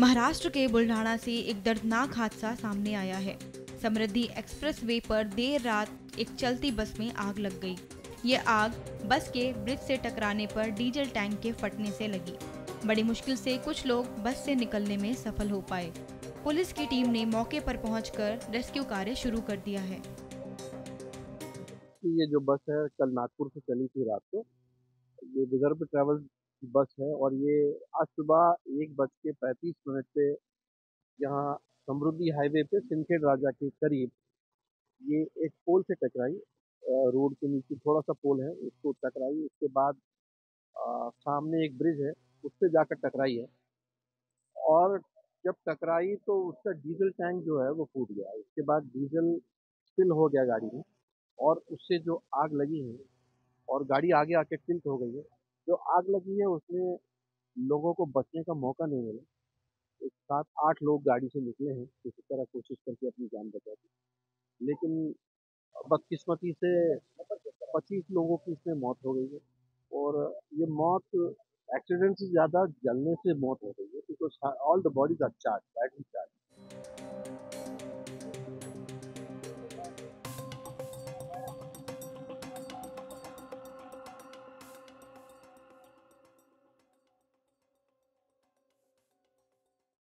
महाराष्ट्र के बुलढाणा से एक दर्दनाक हादसा सामने आया है। समृद्धि एक्सप्रेसवे पर देर रात एक चलती बस में आग लग गई। ये आग बस के ब्रिज से टकराने पर डीजल टैंक के फटने से लगी। बड़ी मुश्किल से कुछ लोग बस से निकलने में सफल हो पाए। पुलिस की टीम ने मौके पर पहुंचकर रेस्क्यू कार्य शुरू कर दिया है। ये जो बस है कल नागपुर से चली थी रात को। ये विदर्भ ट्रेवल्स की बस है और ये आज सुबह 1:35 पे यहाँ समृद्धि हाईवे पे सिंदखेड़ा राजा के करीब ये एक पोल से टकराई। रोड के नीचे थोड़ा सा पोल है, उसको टकराई। उसके बाद सामने एक ब्रिज है, उससे जाकर टकराई है। और जब टकराई तो उसका डीजल टैंक जो है वो फूट गया। इसके बाद डीजल स्पिल हो गया गाड़ी में और उससे जो आग लगी है और गाड़ी आगे आके टिल्ट हो गई है। जो आग लगी है उसमें लोगों को बचने का मौका नहीं मिला। 7-8 लोग गाड़ी से निकले हैं, किसी तरह कोशिश करके अपनी जान बचा दी, लेकिन बदकिस्मती से 25 लोगों की इसमें मौत हो गई है। और ये मौत एक्सीडेंट से ज़्यादा जलने से मौत हो गई है, क्योंकि all the bodies are charged.